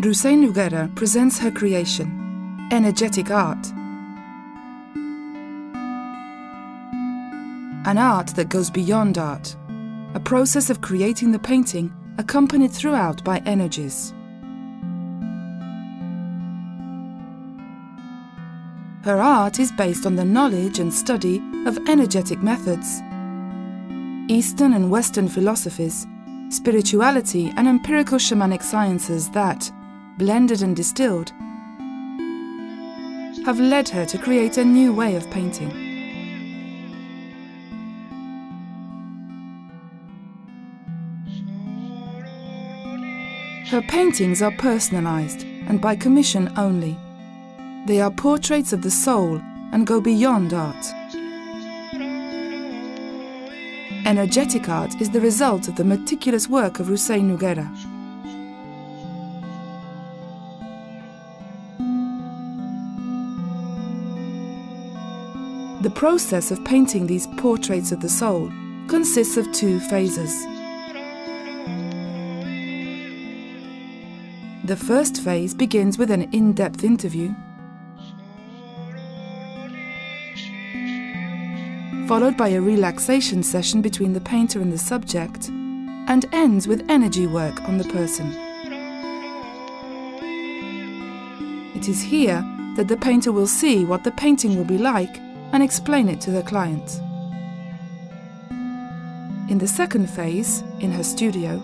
Roser Noguera presents her creation, Energetic Art. An art that goes beyond art, a process of creating the painting accompanied throughout by energies. Her art is based on the knowledge and study of energetic methods, Eastern and Western philosophies, spirituality and empirical shamanic sciences that, blended and distilled, have led her to create a new way of painting. Her paintings are personalized and by commission only. They are portraits of the soul and go beyond art. Energetic art is the result of the meticulous work of Roser Noguera. The process of painting these portraits of the soul consists of two phases. The first phase begins with an in-depth interview, followed by a relaxation session between the painter and the subject, and ends with energy work on the person. It is here that the painter will see what the painting will be like and explain it to the client. In the second phase, in her studio,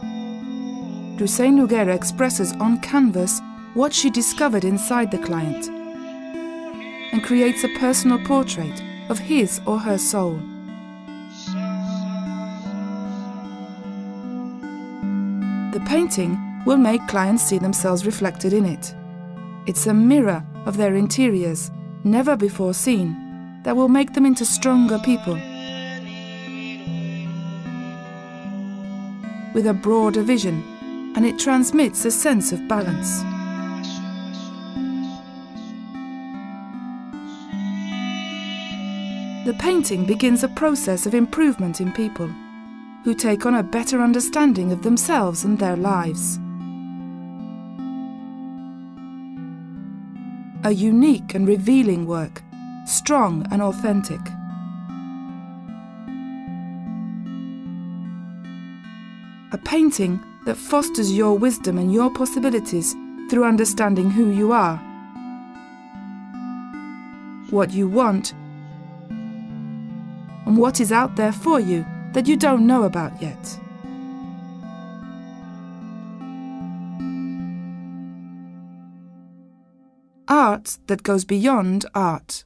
Roser Noguera expresses on canvas what she discovered inside the client and creates a personal portrait of his or her soul. The painting will make clients see themselves reflected in it. It's a mirror of their interiors, never before seen, that will make them into stronger people, with a broader vision, and it transmits a sense of balance. The painting begins a process of improvement in people, who take on a better understanding of themselves and their lives. A unique and revealing work, strong and authentic. A painting that fosters your wisdom and your possibilities through understanding who you are, what you want, and what is out there for you that you don't know about yet. Art that goes beyond art.